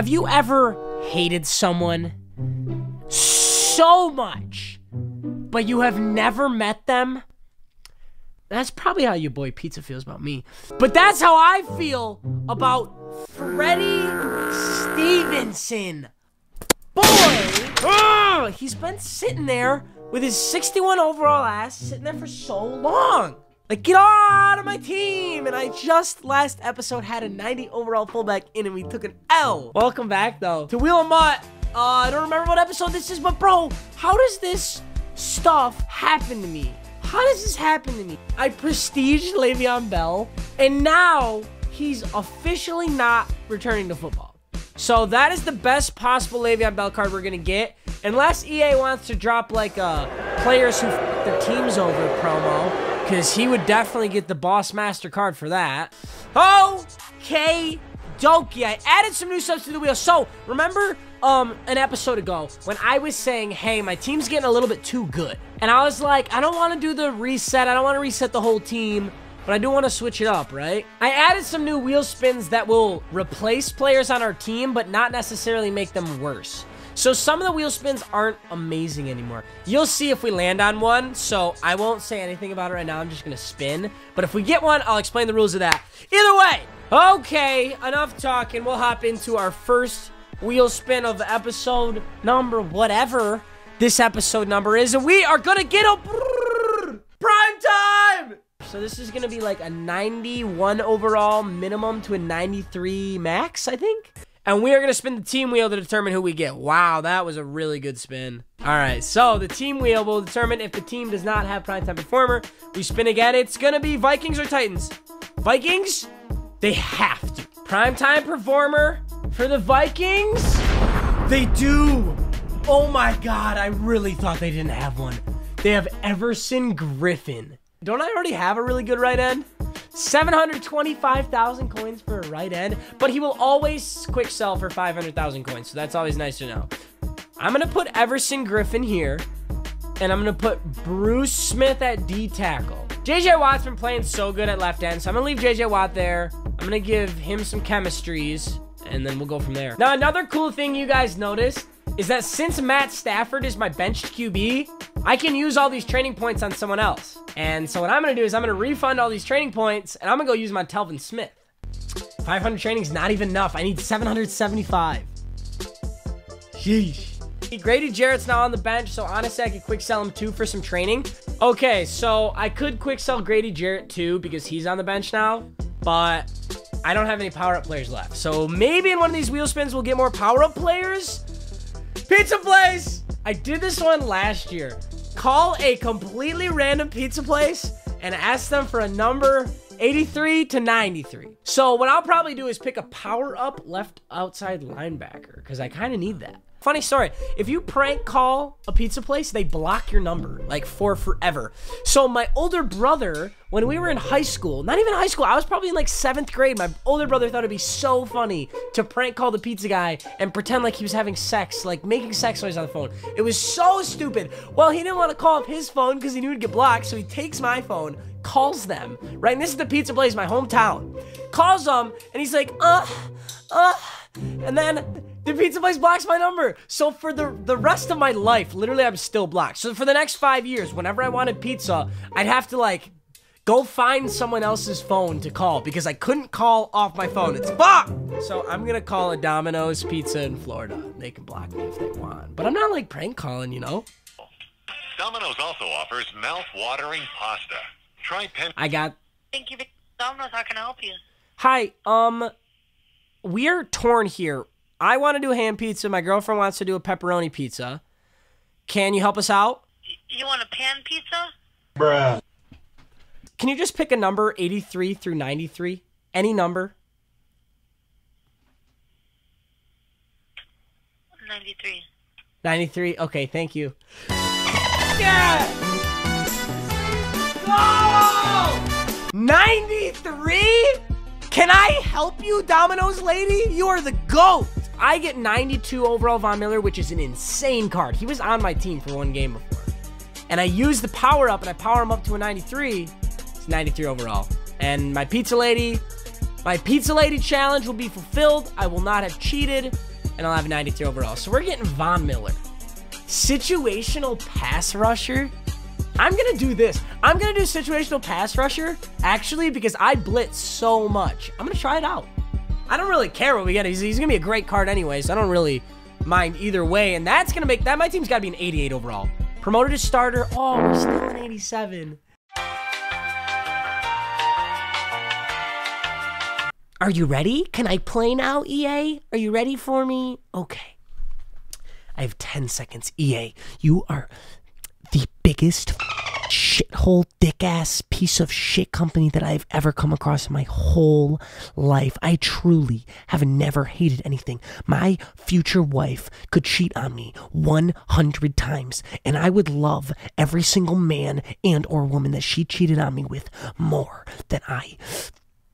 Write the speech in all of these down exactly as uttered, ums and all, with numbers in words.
Have you ever hated someone so much, but you have never met them? That's probably how your boy Pizza feels about me. But that's how I feel about Freddie Stevenson. Boy! Oh, he's been sitting there with his sixty-one overall ass, sitting there for so long. Like, get out of my team! And I just last episode had a ninety overall fullback in and we took an L. Welcome back, though, to Wheel of Mutt. Uh, I don't remember what episode this is, but bro, how does this stuff happen to me? How does this happen to me? I prestiged Le'Veon Bell, and now he's officially not returning to football. So that is the best possible Le'Veon Bell card we're gonna get. Unless E A wants to drop, like, uh, players who f*** their teams over promo. Because he would definitely get the Boss Master card for that. Okay, dokey. I added some new subs to the wheel. So, remember um, an episode ago when I was saying, hey, my team's getting a little bit too good. And I was like, I don't want to do the reset. I don't want to reset the whole team. But I do want to switch it up, right? I added some new wheel spins that will replace players on our team, but not necessarily make them worse. So some of the wheel spins aren't amazing anymore. You'll see if we land on one, so I won't say anything about it right now. I'm just going to spin. But if we get one, I'll explain the rules of that. Either way, okay, enough talking. We'll hop into our first wheel spin of episode number whatever this episode number is. And we are going to get a prime time. So this is going to be like a ninety-one overall minimum to a ninety-three max, I think. And we are going to spin the team wheel to determine who we get. Wow, that was a really good spin. All right, so the team wheel will determine if the team does not have primetime performer. We spin again. It's going to be Vikings or Titans. Vikings, they have to. Primetime performer for the Vikings. They do. Oh, my God. I really thought they didn't have one. They have Everson Griffen. Don't I already have a really good right end? seven hundred twenty-five thousand coins for a right end, but he will always quick sell for five hundred thousand coins, so that's always nice to know. I'm going to put Everson Griffen here, and I'm going to put Bruce Smith at D-tackle. J J Watt's been playing so good at left end, so I'm going to leave J J Watt there. I'm going to give him some chemistries, and then we'll go from there. Now, another cool thing you guys noticed is that since Matt Stafford is my benched Q B, I can use all these training points on someone else. And so what I'm going to do is I'm going to refund all these training points, and I'm going to go use them on Telvin Smith. five hundred training is not even enough. I need seven hundred seventy-five. Sheesh. Grady Jarrett's now on the bench, so honestly, I could quick sell him too for some training. Okay, so I could quick sell Grady Jarrett too because he's on the bench now, but I don't have any power-up players left. So maybe in one of these wheel spins, we'll get more power-up players. Pizza Place! I did this one last year. Call a completely random pizza place and ask them for a number eighty-three to ninety-three. So what I'll probably do is pick a power-up left outside linebacker because I kind of need that. Funny story, if you prank call a pizza place, they block your number, like, for forever. So my older brother, when we were in high school, not even high school, I was probably in, like, seventh grade. My older brother thought it'd be so funny to prank call the pizza guy and pretend like he was having sex, like, making sex noise on the phone. It was so stupid. Well, he didn't want to call up his phone because he knew he'd get blocked, so he takes my phone, calls them, right? And this is the pizza place, my hometown. Calls them, and he's like, uh, uh, and then the pizza place blocks my number. So for the, the rest of my life, literally, I'm still blocked. So for the next five years, whenever I wanted pizza, I'd have to, like, go find someone else's phone to call because I couldn't call off my phone. It's fucked. So I'm going to call a Domino's pizza in Florida. They can block me if they want. But I'm not, like, prank calling, you know? Domino's also offers mouth-watering pasta. Try pen... I got... Thank you, Domino's. How can I help you? Hi, um, we're torn here. I want to do ham pizza. My girlfriend wants to do a pepperoni pizza. Can you help us out? You want a pan pizza? Bruh. Can you just pick a number eighty-three through ninety-three? Any number? ninety-three. ninety-three? Okay, thank you. Yeah! Oh! ninety-three? Can I help you, Domino's lady? You are the GOAT. I get ninety-two overall Von Miller, which is an insane card. He was on my team for one game before. And I use the power up, and I power him up to a ninety-three. It's ninety-three overall. And my pizza lady, my pizza lady challenge will be fulfilled. I will not have cheated. and I'll have ninety-two overall. So we're getting Von Miller. Situational pass rusher? I'm going to do this. I'm going to do situational pass rusher, actually, because I blitz so much. I'm going to try it out. I don't really care what we get. He's, he's going to be a great card anyway, so I don't really mind either way. And that's going to make that. My team's got to be an eighty-eight overall. Promoted to starter. Oh, we're still an eighty-seven. Are you ready? Can I play now, E A? Are you ready for me? Okay. I have ten seconds, E A. You are the biggest shithole, dick-ass piece of shit company that I've ever come across in my whole life. I truly have never hated anything. My future wife could cheat on me one hundred times, and I would love every single man and or woman that she cheated on me with more than I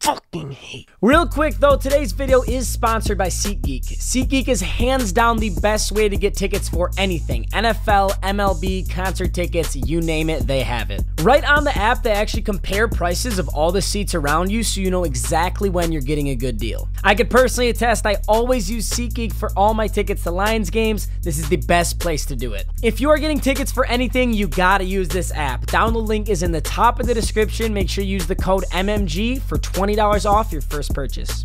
fucking hate. Real quick though, today's video is sponsored by SeatGeek. SeatGeek is hands down the best way to get tickets for anything. N F L, M L B, concert tickets, you name it, they have it. Right on the app, they actually compare prices of all the seats around you so you know exactly when you're getting a good deal. I could personally attest I always use SeatGeek for all my tickets to Lions games. This is the best place to do it. If you are getting tickets for anything, you gotta use this app. Download link is in the top of the description. Make sure you use the code M M G for twenty dollars off your first purchase.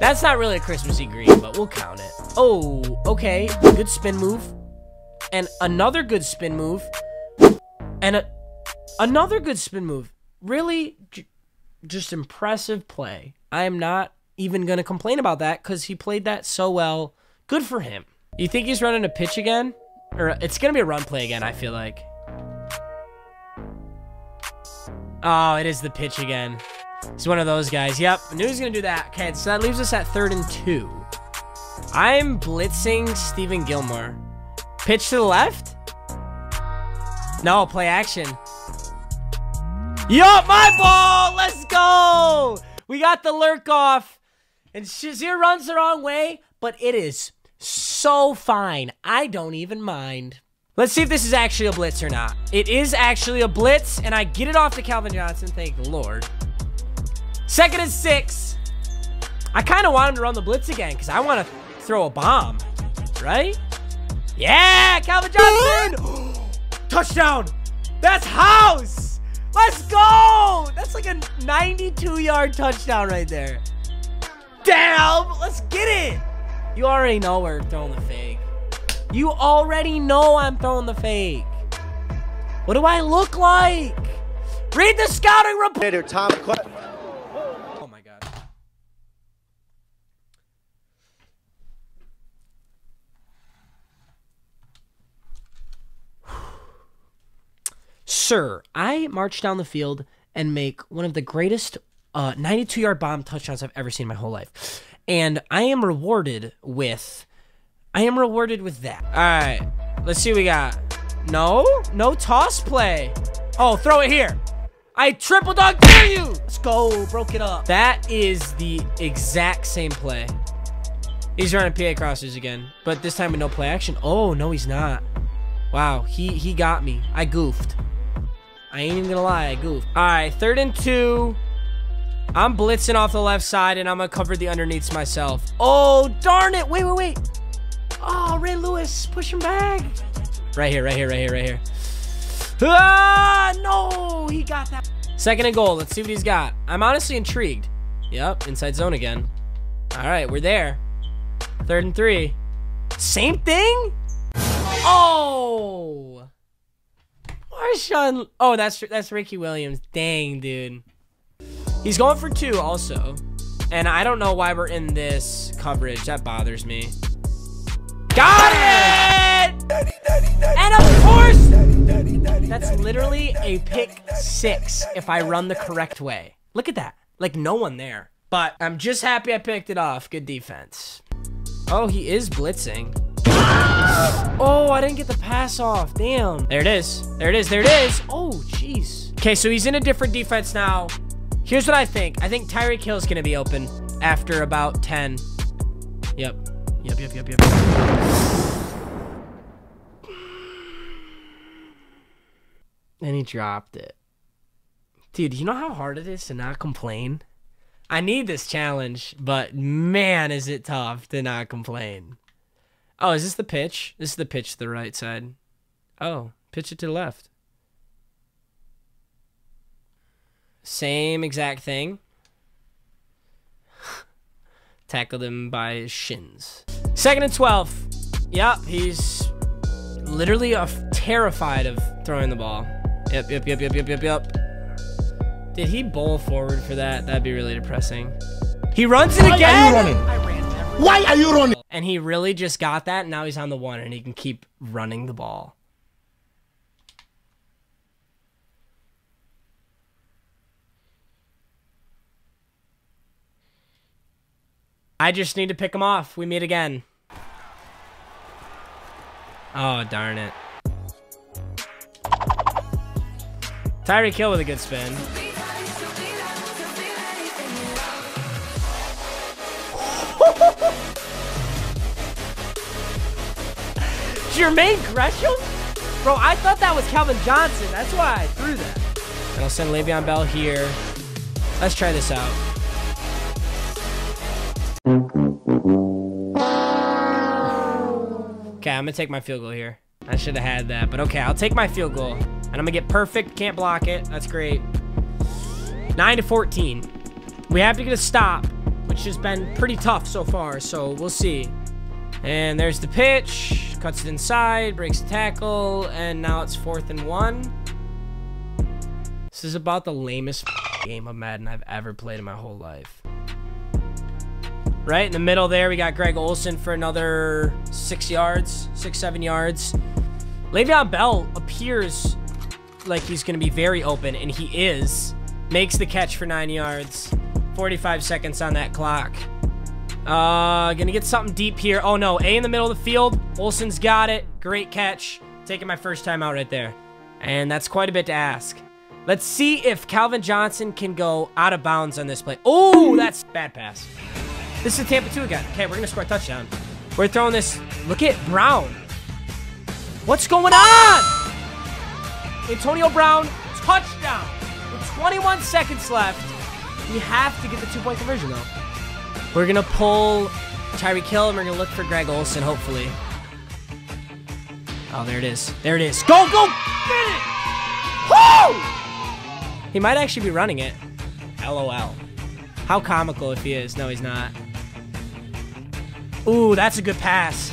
That's not really a Christmassy green, but we'll count it. Oh, okay. Good spin move. And another good spin move. And a, another good spin move. Really, j just impressive play. I am not even going to complain about that because he played that so well. Good for him. You think he's running a pitch again? Or it's going to be a run play again, I feel like. Oh, it is the pitch again. He's one of those guys. Yep, I knew he was going to do that. Okay, so that leaves us at third and two. I'm blitzing Stephen Gilmore. Pitch to the left? No, play action. Yup, my ball! Let's go! We got the lurk off. And Shazier runs the wrong way, but it is so fine. I don't even mind. Let's see if this is actually a blitz or not. It is actually a blitz, and I get it off to Calvin Johnson. Thank the Lord. Second and six. I kind of want him to run the blitz again because I want to throw a bomb, right? Yeah, Calvin Johnson. Touchdown. That's house. Let's go. That's like a ninety-two yard touchdown right there. Damn. Let's get it. You already know we're throwing the fake. You already know I'm throwing the fake. What do I look like? Read the scouting report. Tom Clinton. Sir, I march down the field and make one of the greatest uh, ninety-two yard bomb touchdowns I've ever seen in my whole life. And I am rewarded with... I am rewarded with that. All right. Let's see what we got. No? No toss play. Oh, throw it here. I triple dog dare you. Let's go. Broke it up. That is the exact same play. He's running P A crossers again. But this time with no play action. Oh, no, he's not. Wow. He, he got me. I goofed. I ain't even gonna lie, I goofed. All right, third and two. I'm blitzing off the left side, and I'm gonna cover the underneaths myself. Oh, darn it. Wait, wait, wait. Oh, Ray Lewis, push him back. Right here, right here, right here, right here. Ah, no, he got that. Second and goal. Let's see what he's got. I'm honestly intrigued. Yep, inside zone again. All right, we're there. Third and three. Same thing? Oh. Marshawn. Oh, that's that's Ricky Williams. Dang, dude. He's going for two also. And I don't know why we're in this coverage. That bothers me. Got it! Daddy, daddy, daddy, and of course, daddy, daddy, daddy, that's literally a pick six if I run the correct way. Look at that. Like, no one there. But I'm just happy I picked it off. Good defense. Oh, he is blitzing. Oh, I didn't get the pass off. Damn. There it is. There it is. There it is. Oh, jeez. Okay, so he's in a different defense now. Here's what I think. I think Tyreek Hill's going to be open after about ten. Yep. Yep, yep, yep, yep. And he dropped it. Dude, you know how hard it is to not complain? I need this challenge, but man, is it tough to not complain. Oh, is this the pitch? This is the pitch to the right side. Oh, pitch it to the left. Same exact thing. Tackled him by his shins. Second and twelve. Yep, he's literally terrified of throwing the ball. Yep, yep, yep, yep, yep, yep, yep. Did he bowl forward for that? That'd be really depressing. He runs it again! Why are you running? Why are you running? And he really just got that, and now he's on the one, and he can keep running the ball. I just need to pick him off. We meet again. Oh, darn it. Tyreek Hill with a good spin. Jermaine Gresham? Bro, I thought that was Calvin Johnson. That's why I threw that. And I'll send Le'Veon Bell here. Let's try this out. Okay, I'm going to take my field goal here. I should have had that, but okay, I'll take my field goal. And I'm going to get perfect. Can't block it. That's great. nine to fourteen. We have to get a stop, which has been pretty tough so far, so we'll see. And there's the pitch, cuts it inside, breaks the tackle, and now it's fourth and one. This is about the lamest game of Madden I've ever played in my whole life. Right in the middle there, we got Greg Olsen for another six yards, six, seven yards. Le'Veon Bell appears like he's going to be very open, and he is. Makes the catch for nine yards, forty-five seconds on that clock. Uh, gonna get something deep here. Oh no, A in the middle of the field. Olsen's got it. Great catch. Taking my first time out right there. And that's quite a bit to ask. Let's see if Calvin Johnson can go out of bounds on this play. Oh, that's bad pass. This is Tampa two again. Okay, we're gonna score a touchdown. We're throwing this. Look at Brown. What's going on? Antonio Brown, touchdown. With twenty-one seconds left. We have to get the two-point conversion though. We're going to pull Tyreek Hill, and we're going to look for Greg Olsen, hopefully. Oh, there it is. There it is. Go, go! Get it! Woo! He might actually be running it. LOL. How comical if he is. No, he's not. Ooh, that's a good pass.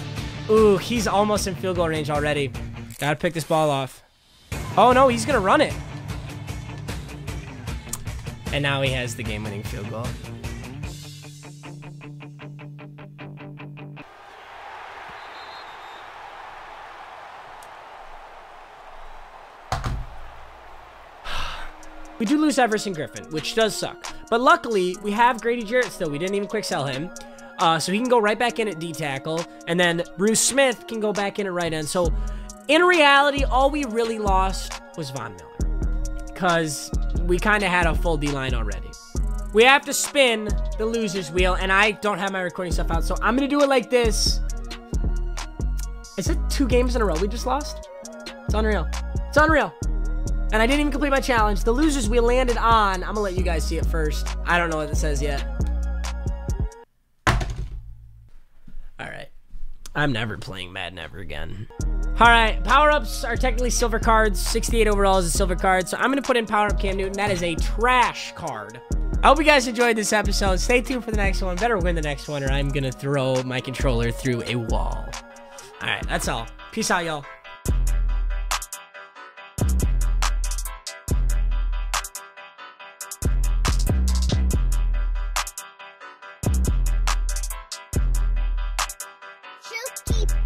Ooh, he's almost in field goal range already. Got to pick this ball off. Oh, no, he's going to run it. And now he has the game-winning field goal. We do lose Everson Griffen, which does suck. But luckily, we have Grady Jarrett still. We didn't even quick sell him. Uh, so he can go right back in at D-tackle. And then Bruce Smith can go back in at right end. So in reality, all we really lost was Von Miller. Because we kind of had a full D-line already. We have to spin the loser's wheel. And I don't have my recording stuff out. So I'm going to do it like this. Is it two games in a row we just lost? It's unreal. It's unreal. And I didn't even complete my challenge. The losers we landed on. I'm going to let you guys see it first. I don't know what it says yet. All right. I'm never playing Madden ever again. All right. Power-ups are technically silver cards. sixty-eight overall is a silver card. So I'm going to put in power-up Cam Newton. That is a trash card. I hope you guys enjoyed this episode. Stay tuned for the next one. Better win the next one or I'm going to throw my controller through a wall. All right. That's all. Peace out, y'all. Keep